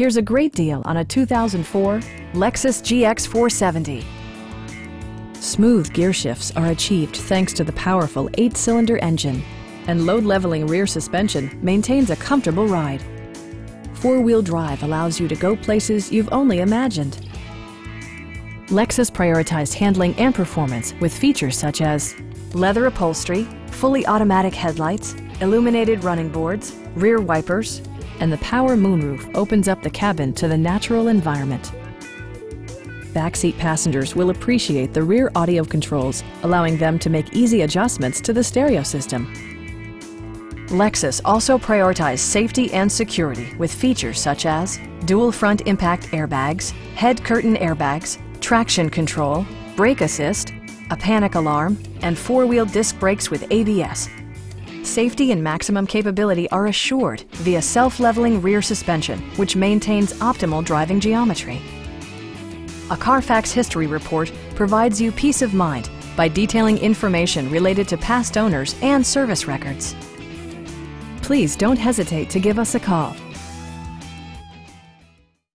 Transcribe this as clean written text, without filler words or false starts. Here's a great deal on a 2004 Lexus GX 470. Smooth gear shifts are achieved thanks to the powerful 8-cylinder engine, and load-leveling rear suspension maintains a comfortable ride. Four-wheel drive allows you to go places you've only imagined. Lexus prioritized handling and performance with features such as leather upholstery, fully automatic headlights, illuminated running boards, rear wipers, and the power moonroof opens up the cabin to the natural environment. Backseat passengers will appreciate the rear audio controls, allowing them to make easy adjustments to the stereo system. Lexus also prioritized safety and security with features such as dual front impact airbags, head curtain airbags, traction control, brake assist, a panic alarm, and four-wheel disc brakes with ABS. Safety and maximum capability are assured via self-leveling rear suspension, which maintains optimal driving geometry. A Carfax history report provides you peace of mind by detailing information related to past owners and service records. Please don't hesitate to give us a call.